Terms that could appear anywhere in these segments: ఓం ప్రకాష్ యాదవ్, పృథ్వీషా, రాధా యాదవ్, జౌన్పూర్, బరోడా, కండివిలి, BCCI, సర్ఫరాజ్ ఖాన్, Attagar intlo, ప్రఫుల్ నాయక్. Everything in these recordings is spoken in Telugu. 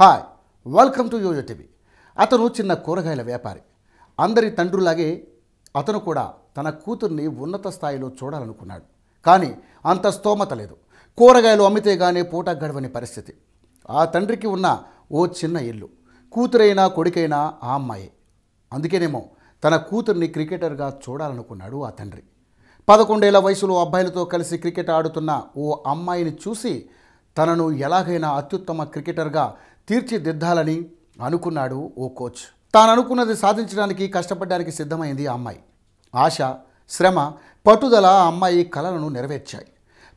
Hi welcome to YoYo TV. అతను చిన్న కూరగాయల వ్యాపారి. అందరి తండ్రులాగే అతను కూడా తన కూతుర్ని ఉన్నత స్థాయిలో చూడాలనుకున్నాడు. కానీ అంత స్తోమత లేదు. కూరగాయలు అమ్మితే గానే పూట గడవని పరిస్థితి. ఆ తండ్రికి ఉన్న ఓ చిన్న ఇల్లు, కూతురైనా కొడుకైనా ఆ అమ్మాయే. అందుకేనేమో తన కూతుర్ని క్రికెటర్గా చూడాలనుకున్నాడు ఆ తండ్రి. 11 ఏళ్ల వయసులో అబ్బాయిలతో కలిసి క్రికెట్ ఆడుతున్న ఓ అమ్మాయిని చూసి తనను ఎలాగైనా అత్యుత్తమ క్రికెటర్గా తీర్చిదిద్దాలని అనుకున్నాడు ఓ కోచ్. తాను అనుకున్నది సాధించడానికి కష్టపడడానికి సిద్ధమైంది ఆ అమ్మాయి. ఆశ, శ్రమ, పట్టుదల ఆ అమ్మాయి కలలను నెరవేర్చాయి.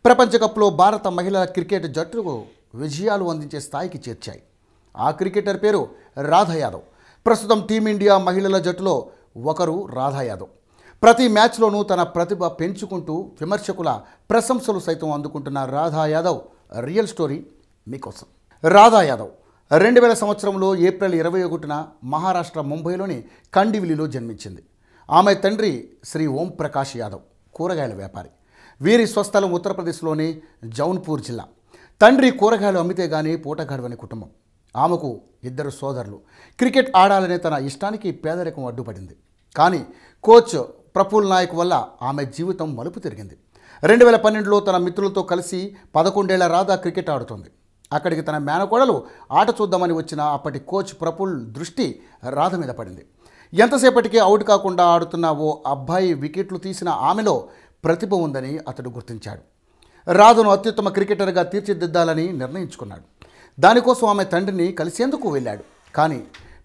ప్రపంచకప్లో భారత మహిళల క్రికెట్ జట్టుకు విజయాలు అందించే స్థాయికి చేర్చాయి. ఆ క్రికెటర్ పేరు రాధా యాదవ్. ప్రస్తుతం టీమిండియా మహిళల జట్టులో ఒకరు రాధా యాదవ్. ప్రతి మ్యాచ్లోనూ తన ప్రతిభ పెంచుకుంటూ విమర్శకుల ప్రశంసలు సైతం అందుకుంటున్న రాధా యాదవ్ రియల్ స్టోరీ మీకోసం. రాధా యాదవ్ 2000 సంవత్సరంలో ఏప్రిల్ 21న మహారాష్ట్ర ముంబైలోని కండివిలిలో జన్మించింది. ఆమె తండ్రి శ్రీ ఓం ప్రకాష్ యాదవ్ కూరగాయల వ్యాపారి. వీరి స్వస్థలం ఉత్తరప్రదేశ్లోని జౌన్పూర్ జిల్లా. తండ్రి కూరగాయలు అమ్మితే గానీ పూట గడవని కుటుంబం. ఆమెకు 2 సోదరులు. క్రికెట్ ఆడాలనే తన ఇష్టానికి పేదరికం అడ్డుపడింది. కానీ కోచ్ ప్రఫుల్ నాయక్ వల్ల ఆమె జీవితం మలుపు తిరిగింది. 2012లో తన మిత్రులతో కలిసి 11 ఏళ్ల రాధా క్రికెట్ ఆడుతుంది. అక్కడికి తన మేనకోడలు ఆట చూద్దామని వచ్చిన అప్పటి కోచ్ ప్రఫుల్ దృష్టి రాధ మీద పడింది. ఎంతసేపటికి అవుట్ కాకుండా ఆడుతున్న ఓ అబ్బాయి వికెట్లు తీసిన ఆమెలో ప్రతిభ ఉందని అతడు గుర్తించాడు. రాధను అత్యుత్తమ క్రికెటర్గా తీర్చిదిద్దాలని నిర్ణయించుకున్నాడు. దానికోసం ఆమె తండ్రిని కలిసేందుకు వెళ్ళాడు. కానీ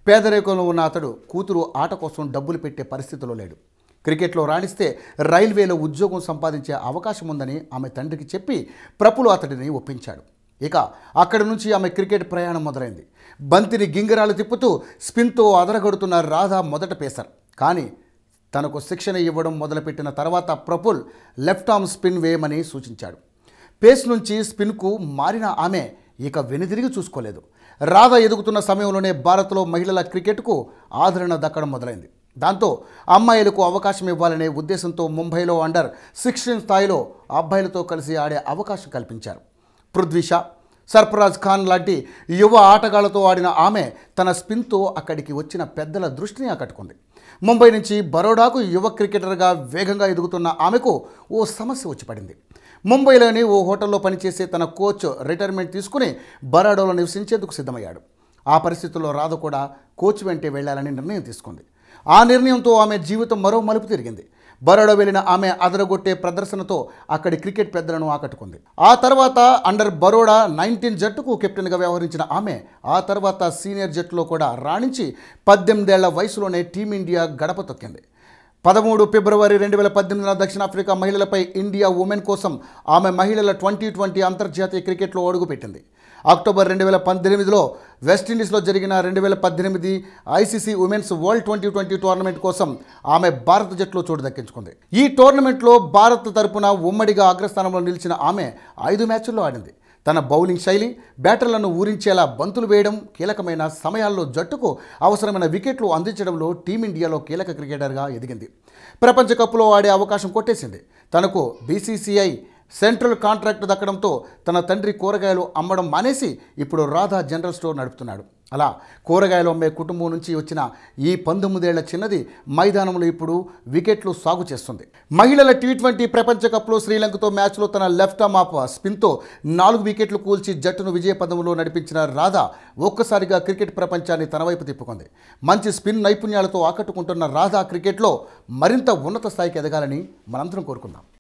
పేదరికంలో ఉన్న అతడు కూతురు ఆట కోసం డబ్బులు పెట్టే పరిస్థితిలో లేడు. క్రికెట్లో రాణిస్తే రైల్వేలో ఉద్యోగం సంపాదించే అవకాశం ఉందని ఆమె తండ్రికి చెప్పి ప్రఫుల్ అతడిని ఒప్పించాడు. ఇక అక్కడి నుంచి ఆమె క్రికెట్ ప్రయాణం మొదలైంది. బంతిని గింగరాలు తిప్పుతూ స్పిన్తో అదరగొడుతున్న రాధా మొదట పేసర్. కానీ తనకు శిక్షణ ఇవ్వడం మొదలుపెట్టిన తర్వాత ప్రఫుల్ లెఫ్ట్ ఆర్మ్ స్పిన్ వేయమని సూచించాడు. పేస్ నుంచి స్పిన్కు మారిన ఆమె ఇక వెనుదిరిగి చూసుకోలేదు. రాధా ఎదుగుతున్న సమయంలోనే భారత్లో మహిళల క్రికెట్కు ఆదరణ దక్కడం మొదలైంది. దాంతో అమ్మాయిలకు అవకాశం ఇవ్వాలనే ఉద్దేశంతో ముంబైలో అండర్-16 స్థాయిలో అబ్బాయిలతో కలిసి ఆడే అవకాశం కల్పించారు. పృథ్వీషా, సర్ఫరాజ్ ఖాన్ లాంటి యువ ఆటగాళ్లతో ఆడిన ఆమె తన స్పిన్తో అక్కడికి వచ్చిన పెద్దల దృష్టిని ఆకట్టుకుంది. ముంబై నుంచి బరోడాకు యువ క్రికెటర్గా వేగంగా ఎదుగుతున్న ఆమెకు ఓ సమస్య వచ్చి పడింది. ముంబైలోని ఓ హోటల్లో పనిచేసే తన కోచ్ రిటైర్మెంట్ తీసుకుని బరోడాలో నివసించేందుకు సిద్ధమయ్యాడు. ఆ పరిస్థితుల్లో రాధ కూడా కోచ్ వెంటే వెళ్లాలని నిర్ణయం తీసుకుంది. ఆ నిర్ణయంతో ఆమె జీవితం మరో మలుపు తిరిగింది. బరోడా వెళ్ళిన ఆమె అదరగొట్టే ప్రదర్శనతో అక్కడి క్రికెట్ పెద్దలను ఆకట్టుకుంది. ఆ తర్వాత అండర్ బరోడా 19 జట్టుకు కెప్టెన్గా వ్యవహరించిన ఆమె ఆ తర్వాత సీనియర్ జట్టులో కూడా రాణించి 18 ఏళ్ల వయసులోనే టీమిండియా గడప తొక్కింది. 13 ఫిబ్రవరి 2018న దక్షిణాఫ్రికా మహిళలపై ఇండియా ఉమెన్ కోసం ఆమె మహిళల T20 అంతర్జాతీయ క్రికెట్లో అడుగుపెట్టింది. అక్టోబర్ 2019లో వెస్టిండీస్లో జరిగిన 2018 ICC women's world T20 tournament కోసం ఆమె భారత జట్టులో చోటు దక్కించుకుంది. ఈ టోర్నమెంట్లో భారత్ తరపున ఉమ్మడిగా అగ్రస్థానంలో నిలిచిన ఆమె 5 మ్యాచ్ల్లో ఆడింది. తన బౌలింగ్ శైలి, బ్యాటర్లను ఊరించేలా బంతులు వేయడం, కీలకమైన సమయాల్లో జట్టుకు అవసరమైన వికెట్లు అందించడంలో టీమిండియాలో కీలక క్రికెటర్గా ఎదిగింది. ప్రపంచకప్లో ఆడే అవకాశం కొట్టేసింది. తనకు BCCI సెంట్రల్ కాంట్రాక్ట్ దక్కడంతో తన తండ్రి కూరగాయలు అమ్మడం మానేసి ఇప్పుడు రాధా జనరల్ స్టోర్ నడుపుతున్నాడు. అలా కూరగాయలు అమ్మే కుటుంబం నుంచి వచ్చిన ఈ 19 ఏళ్ల చిన్నది మైదానంలో ఇప్పుడు వికెట్లు సాగు చేస్తుంది. మహిళల T20 ప్రపంచకప్లో శ్రీలంకతో మ్యాచ్లో తన లెఫ్ట్ ఆర్మ్ ఆఫ్ స్పిన్తో 4 వికెట్లు కూల్చి జట్టును విజయ పదంలో నడిపించిన రాధా ఒక్కసారిగా క్రికెట్ ప్రపంచాన్ని తన వైపు తిప్పుకుంది. మంచి స్పిన్ నైపుణ్యాలతో ఆకట్టుకుంటున్న రాధా క్రికెట్లో మరింత ఉన్నత స్థాయికి ఎదగాలని మనందరం కోరుకుందాం.